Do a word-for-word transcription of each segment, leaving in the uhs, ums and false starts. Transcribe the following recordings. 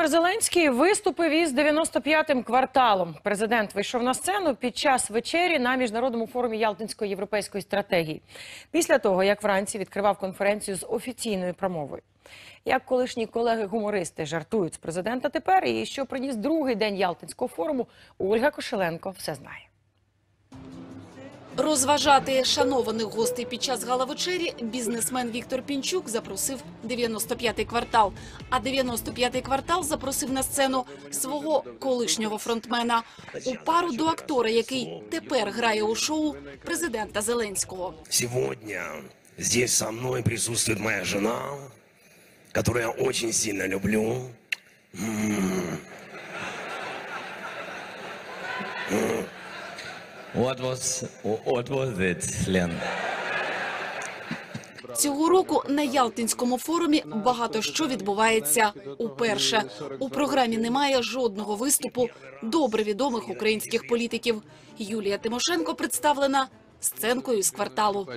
Володимир Зеленський виступив із дев'яносто п'ятим кварталом. Президент вийшов на сцену під час вечері на Міжнародному форумі Ялтинської європейської стратегії. Після того, як вранці відкривав конференцію з офіційною промовою. Як колишні колеги-гумористи жартують з президента тепер і що приніс другий день Ялтинського форуму, Ольга Кошеленко все знає. Розважати шанованих гостей під час гала-вечері бізнесмен Віктор Пінчук запросив дев'яносто п'ятий квартал. А дев'яносто п'ятий квартал запросив на сцену свого колишнього фронтмена. У пару до актора, який тепер грає у шоу президента Зеленського. Сьогодні тут зі мною присутствує моя жена, яку я дуже сильно люблю. What was, what was it, Лен? Цього року на Ялтинському форумі багато що відбувається уперше. У програмі немає жодного виступу добре відомих українських політиків. Юлія Тимошенко представлена сценкою з кварталу.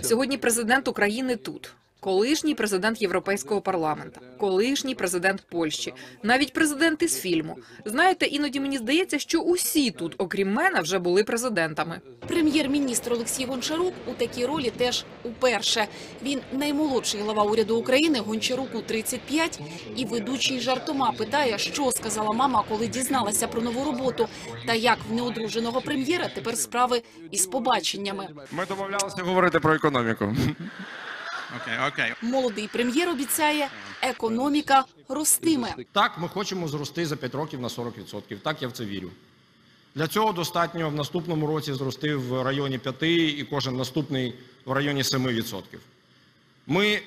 Сьогодні президент України тут. Колишній президент Європейського парламенту, колишній президент Польщі, навіть президент із фільму. Знаєте, іноді мені здається, що усі тут, окрім мене, вже були президентами. Прем'єр-міністр Олексій Гончарук у такій ролі теж уперше. Він наймолодший глава уряду України, Гончаруку тридцять п'ять, і ведучий жартома питає, що сказала мама, коли дізналася про нову роботу, та як в неодруженого прем'єра тепер справи із побаченнями. Ми домовлялися говорити про економіку. Okay, okay. Молодий прем'єр обіцяє, економіка ростиме. Так, ми хочемо зрости за п'ять років на сорок відсотків. Так, я в це вірю. Для цього достатньо в наступному році зрости в районі п'яти відсотків і кожен наступний в районі семи відсотків. Ми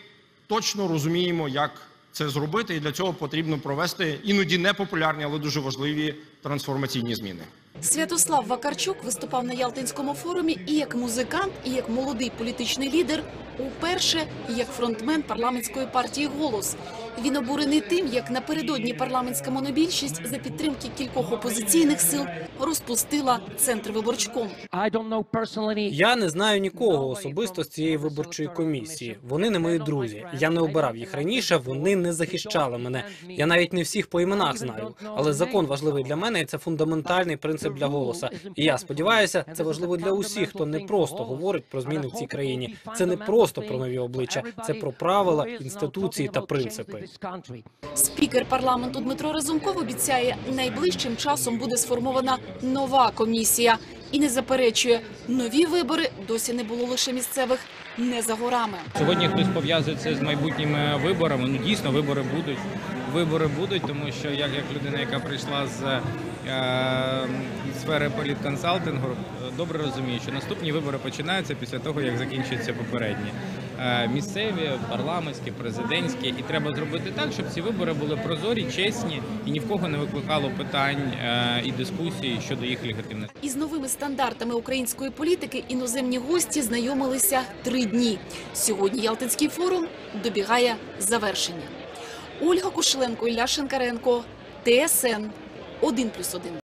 точно розуміємо, як це зробити, і для цього потрібно провести іноді непопулярні, але дуже важливі трансформаційні зміни. Святослав Вакарчук виступав на Ялтинському форумі і як музикант, і як молодий політичний лідер, уперше і як фронтмен парламентської партії «Голос». Він обурений тим, як напередодні парламентська монобільшість за підтримки кількох опозиційних сил розпустила центр виборчком. Я не знаю нікого особисто з цієї виборчої комісії. Вони не мої друзі. Я не обирав їх раніше, вони не захищали мене. Я навіть не всіх по іменах знаю. Але закон важливий для мене, і це фундаментальний принцип для «Голоса». І я сподіваюся, це важливо для усіх, хто не просто говорить про зміни в цій країні. Це не просто про нові обличчя, це про правила, інституції та принципи. Спікер парламенту Дмитро Разумков обіцяє, найближчим часом буде сформована нова комісія. І не заперечує, нові вибори досі не було лише місцевих, не за горами. Сьогодні хтось пов'язує це з майбутніми виборами. Ну, дійсно, вибори будуть. Вибори будуть, тому що я, як людина, яка прийшла з е, сфери політконсалтингу, добре розумію, що наступні вибори починаються після того, як закінчаться попередні. Е, місцеві, парламентські, президентські. І треба зробити так, щоб ці вибори були прозорі, чесні і ні в кого не викликало питань е, і дискусій щодо їх легітимності. Із новими стандартами української політики іноземні гості знайомилися три дні. Сьогодні Ялтинський форум добігає завершення. Ольга Кошеленко, Ілля Шенкаренко, Т С Н, один плюс один.